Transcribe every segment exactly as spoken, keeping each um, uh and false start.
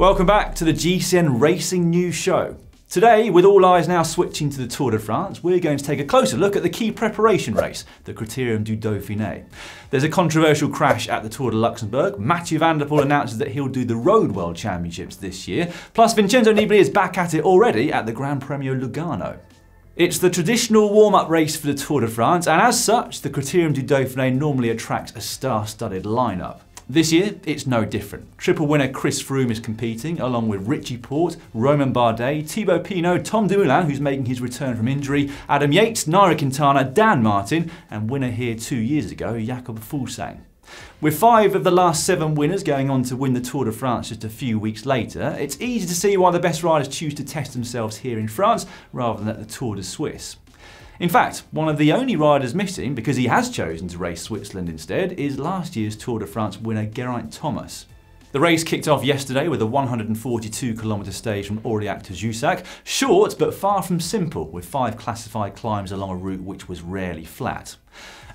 Welcome back to the G C N Racing News Show. Today, with all eyes now switching to the Tour de France, we're going to take a closer look at the key preparation race, the Criterium du Dauphiné. There's a controversial crash at the Tour de Luxembourg. Mathieu van der Poel announces that he'll do the Road World Championships this year. Plus, Vincenzo Nibali is back at it already at the Gran Premio Lugano. It's the traditional warm-up race for the Tour de France, and as such, the Criterium du Dauphiné normally attracts a star-studded lineup. This year, it's no different. Triple winner Chris Froome is competing, along with Richie Porte, Romain Bardet, Thibaut Pinot, Tom Dumoulin, who's making his return from injury, Adam Yates, Nairo Quintana, Dan Martin, and winner here two years ago, Jakob Fuglsang. With five of the last seven winners going on to win the Tour de France just a few weeks later, it's easy to see why the best riders choose to test themselves here in France rather than at the Tour de Suisse. In fact, one of the only riders missing, because he has chosen to race Switzerland instead, is last year's Tour de France winner Geraint Thomas. The race kicked off yesterday with a one hundred forty-two kilometre stage from Aurillac to Jussac, short but far from simple, with five classified climbs along a route which was rarely flat.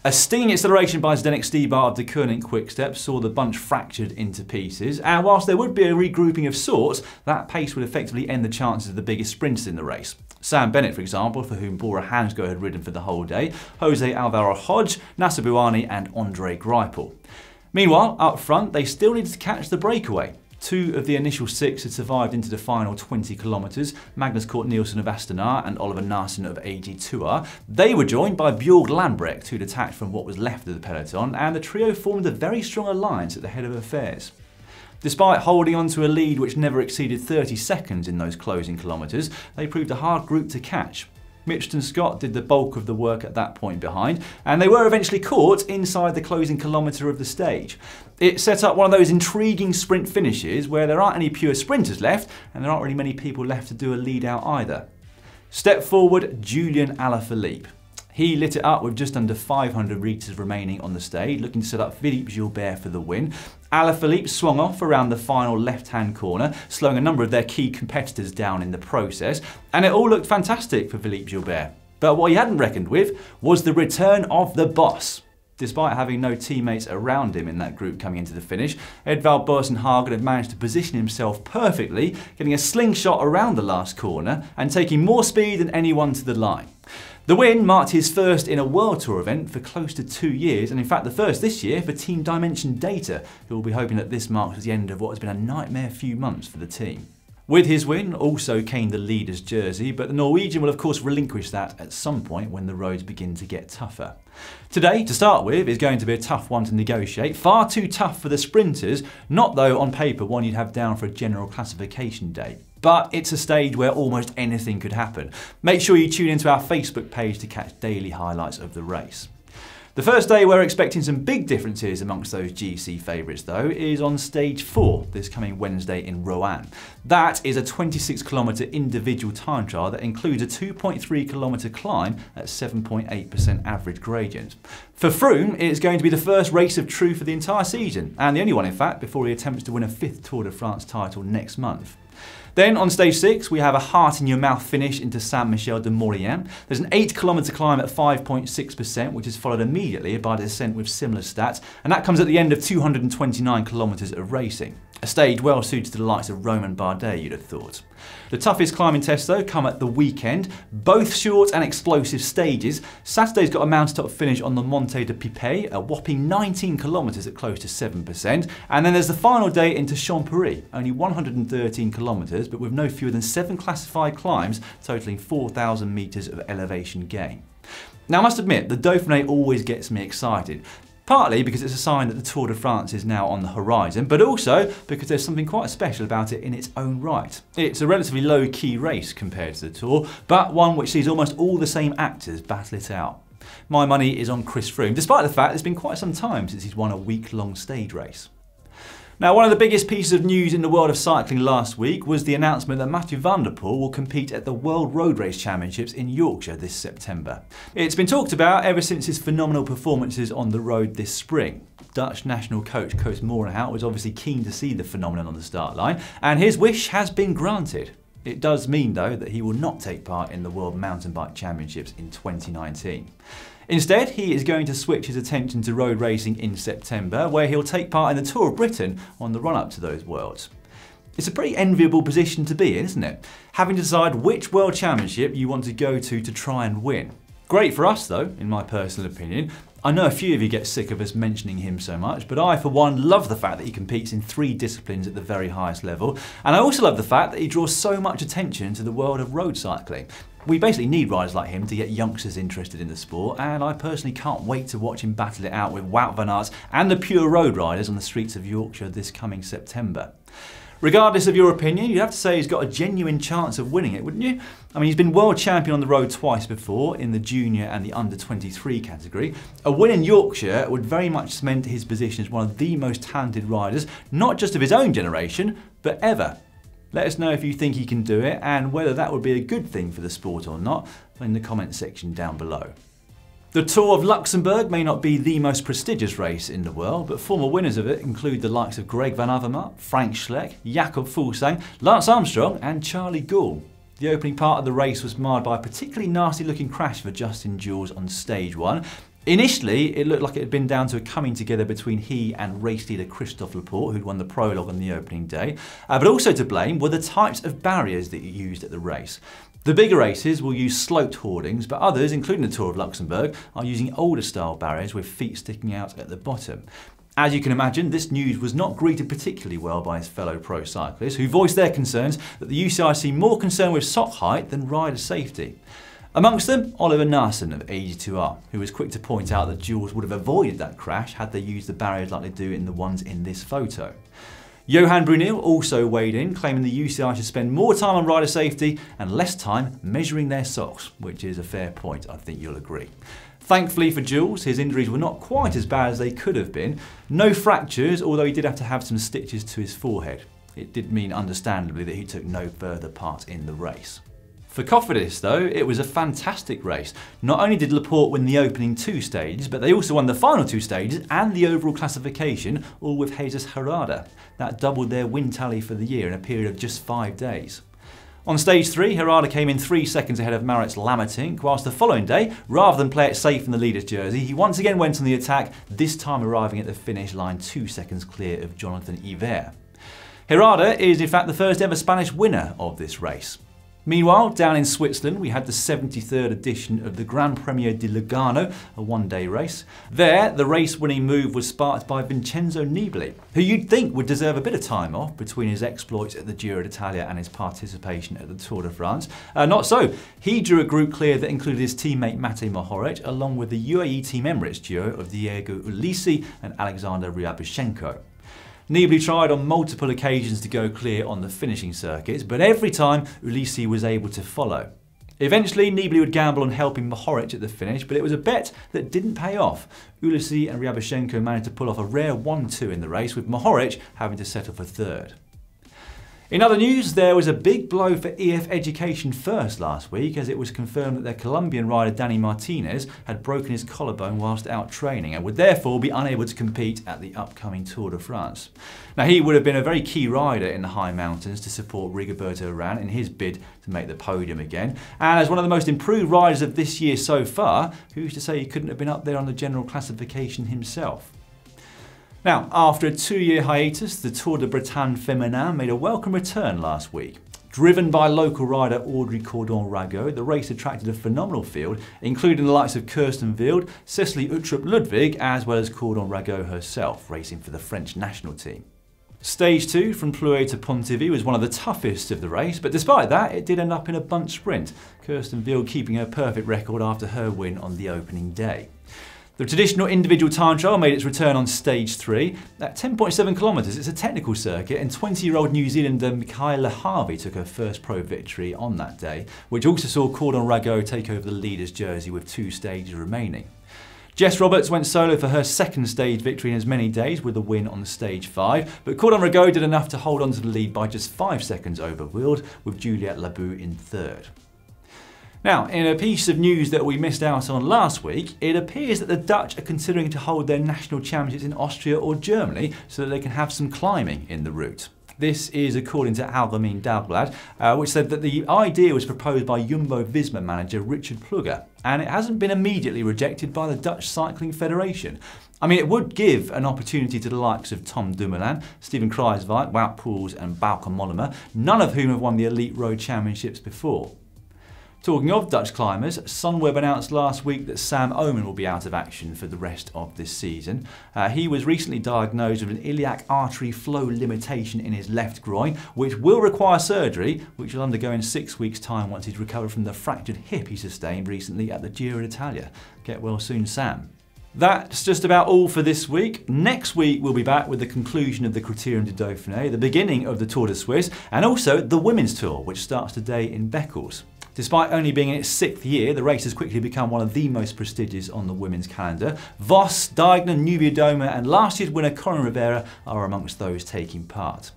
A stinging acceleration by Zdenek Stybar of the Koenig Quick-Step saw the bunch fractured into pieces, and whilst there would be a regrouping of sorts, that pace would effectively end the chances of the biggest sprinters in the race. Sam Bennett, for example, for whom Bora Hansgrohe had ridden for the whole day, Jose Alvaro Hodge, Nasser Bouhani and Andre Greipel. Meanwhile, up front, they still needed to catch the breakaway. Two of the initial six had survived into the final twenty kilometres, Magnus Cort Nielsen of Astana and Oliver Naesen of A G two R. They were joined by Bjorg Lambrecht, who'd attacked from what was left of the peloton, and the trio formed a very strong alliance at the head of affairs. Despite holding on to a lead which never exceeded thirty seconds in those closing kilometres, they proved a hard group to catch. Mitchelton Scott did the bulk of the work at that point behind, and they were eventually caught inside the closing kilometre of the stage. It set up one of those intriguing sprint finishes where there aren't any pure sprinters left, and there aren't really many people left to do a lead out either. Step forward, Julian Alaphilippe. He lit it up with just under five hundred metres remaining on the stage, looking to set up Philippe Gilbert for the win. Alaphilippe swung off around the final left-hand corner, slowing a number of their key competitors down in the process, and it all looked fantastic for Philippe Gilbert. But what he hadn't reckoned with was the return of the boss. Despite having no teammates around him in that group coming into the finish, Edvald Boasson Hagen had managed to position himself perfectly, getting a slingshot around the last corner and taking more speed than anyone to the line. The win marked his first in a World Tour event for close to two years, and in fact the first this year for Team Dimension Data, who will be hoping that this marks the end of what has been a nightmare few months for the team. With his win also came the leader's jersey, but the Norwegian will of course relinquish that at some point when the roads begin to get tougher. Today, to start with, is going to be a tough one to negotiate, far too tough for the sprinters, not though on paper one you'd have down for a general classification day. But it's a stage where almost anything could happen. Make sure you tune into our Facebook page to catch daily highlights of the race. The first day we're expecting some big differences amongst those G C favourites though is on stage four this coming Wednesday in Roanne. That is a twenty-six kilometre individual time trial that includes a two point three kilometre climb at seven point eight percent average gradient. For Froome, it's going to be the first race of true for the entire season, and the only one in fact before he attempts to win a fifth Tour de France title next month. Then on stage six, we have a heart-in-your-mouth finish into Saint-Michel-de-Maurienne. There's an eight kilometre climb at five point six percent, which is followed immediately by a descent with similar stats, and that comes at the end of two hundred twenty-nine kilometres of racing. A stage well suited to the likes of Romain Bardet, you'd have thought. The toughest climbing tests though come at the weekend, both short and explosive stages. Saturday's got a mountaintop finish on the Monte de Pipe, a whopping nineteen kilometres at close to seven percent, and then there's the final day into Champéry, only one hundred thirteen kilometres but with no fewer than seven classified climbs totalling four thousand metres of elevation gain. Now I must admit, the Dauphiné always gets me excited. Partly because it's a sign that the Tour de France is now on the horizon, but also because there's something quite special about it in its own right. It's a relatively low-key race compared to the Tour, but one which sees almost all the same actors battle it out. My money is on Chris Froome, despite the fact it's been quite some time since he's won a week-long stage race. Now, one of the biggest pieces of news in the world of cycling last week was the announcement that Mathieu van der Poel will compete at the World Road Race Championships in Yorkshire this September. It's been talked about ever since his phenomenal performances on the road this spring. Dutch national coach Koos Moorhout was obviously keen to see the phenomenon on the start line, and his wish has been granted. It does mean though that he will not take part in the World Mountain Bike Championships in twenty nineteen. Instead, he is going to switch his attention to road racing in September, where he'll take part in the Tour of Britain on the run-up to those Worlds. It's a pretty enviable position to be in, isn't it? Having to decide which World Championship you want to go to to try and win. Great for us though, in my personal opinion. I know a few of you get sick of us mentioning him so much, but I for one love the fact that he competes in three disciplines at the very highest level, and I also love the fact that he draws so much attention to the world of road cycling. We basically need riders like him to get youngsters interested in the sport, and I personally can't wait to watch him battle it out with Wout van Aert and the pure road riders on the streets of Yorkshire this coming September. Regardless of your opinion, you'd have to say he's got a genuine chance of winning it, wouldn't you? I mean, he's been world champion on the road twice before, in the junior and the under twenty-three category. A win in Yorkshire would very much cement his position as one of the most talented riders, not just of his own generation, but ever. Let us know if you think he can do it and whether that would be a good thing for the sport or not in the comments section down below. The Tour of Luxembourg may not be the most prestigious race in the world, but former winners of it include the likes of Greg Van Avermaet, Frank Schleck, Jakob Fuglsang, Lance Armstrong and Charlie Gould. The opening part of the race was marred by a particularly nasty looking crash for Justin Jules on stage one. Initially, it looked like it had been down to a coming together between he and race leader Christophe Laporte, who'd won the prologue on the opening day, uh, but also to blame were the types of barriers that you used at the race. The bigger races will use sloped hoardings, but others, including the Tour of Luxembourg, are using older style barriers with feet sticking out at the bottom. As you can imagine, this news was not greeted particularly well by his fellow pro cyclists, who voiced their concerns that the U C I seemed more concerned with sock height than rider safety. Amongst them, Oliver Naesen of A G two R, who was quick to point out that Jules would have avoided that crash had they used the barriers like they do in the ones in this photo. Johan Bruneel also weighed in, claiming the U C I should spend more time on rider safety and less time measuring their socks, which is a fair point, I think you'll agree. Thankfully for Jules, his injuries were not quite as bad as they could have been. No fractures, although he did have to have some stitches to his forehead. It did mean, understandably, that he took no further part in the race. For Cofidis though, it was a fantastic race. Not only did Laporte win the opening two stages, but they also won the final two stages and the overall classification, all with Jesus Herrada. That doubled their win tally for the year in a period of just five days. On stage three, Herrada came in three seconds ahead of Maritz Lamertink, whilst the following day, rather than play it safe in the leader's jersey, he once again went on the attack, this time arriving at the finish line two seconds clear of Jonathan Hiver. Herrada is in fact the first ever Spanish winner of this race. Meanwhile, down in Switzerland, we had the seventy-third edition of the Gran Premio Lugano, a one-day race. There, the race-winning move was sparked by Vincenzo Nibali, who you'd think would deserve a bit of time off between his exploits at the Giro d'Italia and his participation at the Tour de France. Uh, not so. He drew a group clear that included his teammate Matej Mohoric, along with the U A E Team Emirates duo of Diego Ulisi and Alexander Ryabushenko. Nibali tried on multiple occasions to go clear on the finishing circuits, but every time Ulisi was able to follow. Eventually, Nibali would gamble on helping Mohoric at the finish, but it was a bet that didn't pay off. Ulisi and Ryabushenko managed to pull off a rare one two in the race, with Mohoric having to settle for third. In other news, there was a big blow for E F Education First last week, as it was confirmed that their Colombian rider Danny Martinez had broken his collarbone whilst out training and would therefore be unable to compete at the upcoming Tour de France. Now, he would have been a very key rider in the high mountains to support Rigoberto Urán in his bid to make the podium again, and as one of the most improved riders of this year so far, who's to say he couldn't have been up there on the general classification himself? Now, after a two-year hiatus, the Tour de Bretagne Féminin made a welcome return last week. Driven by local rider Audrey Cordon-Rago, the race attracted a phenomenal field, including the likes of Kirsten Wild, Cecily Uttrup-Ludwig, as well as Cordon-Rago herself, racing for the French national team. Stage two, from Plouay to Pontivy, was one of the toughest of the race, but despite that, it did end up in a bunch sprint, Kirsten Wild keeping her perfect record after her win on the opening day. The traditional individual time trial made its return on stage three. At ten point seven kilometres, it's a technical circuit, and twenty-year-old New Zealander Michaela Harvey took her first pro victory on that day, which also saw Cordon-Rago take over the leader's jersey with two stages remaining. Jess Roberts went solo for her second stage victory in as many days with a win on stage five, but Cordon-Rago did enough to hold on to the lead by just five seconds over Wild, with Juliette Labou in third. Now, in a piece of news that we missed out on last week, it appears that the Dutch are considering to hold their national championships in Austria or Germany so that they can have some climbing in the route. This is according to Algemeen Dagblad, uh, which said that the idea was proposed by Jumbo-Visma manager Richard Plugger, and it hasn't been immediately rejected by the Dutch Cycling Federation. I mean, it would give an opportunity to the likes of Tom Dumoulin, Steven Kruijswijk, Wout Poels and Bauke Mollema, none of whom have won the Elite Road Championships before. Talking of Dutch climbers, Sunweb announced last week that Sam Omen will be out of action for the rest of this season. Uh, he was recently diagnosed with an iliac artery flow limitation in his left groin, which will require surgery, which he'll undergo in six weeks' time once he's recovered from the fractured hip he sustained recently at the Giro d'Italia. Get well soon, Sam. That's just about all for this week. Next week we'll be back with the conclusion of the Criterium du Dauphiné, the beginning of the Tour de Suisse, and also the Women's Tour, which starts today in Beccles. Despite only being in its sixth year, the race has quickly become one of the most prestigious on the women's calendar. Vos, Dijkman, Nubia Doma and last year's winner Corinne Rivera are amongst those taking part.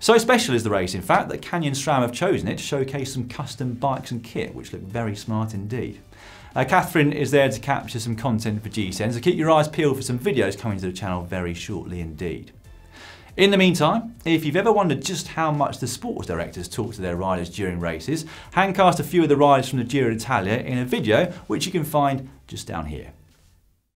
So special is the race, in fact, that Canyon SRAM have chosen it to showcase some custom bikes and kit, which look very smart indeed. Uh, Catherine is there to capture some content for G C N, so keep your eyes peeled for some videos coming to the channel very shortly indeed. In the meantime, if you've ever wondered just how much the sports directors talk to their riders during races, handcast a few of the riders from the Giro d'Italia in a video which you can find just down here.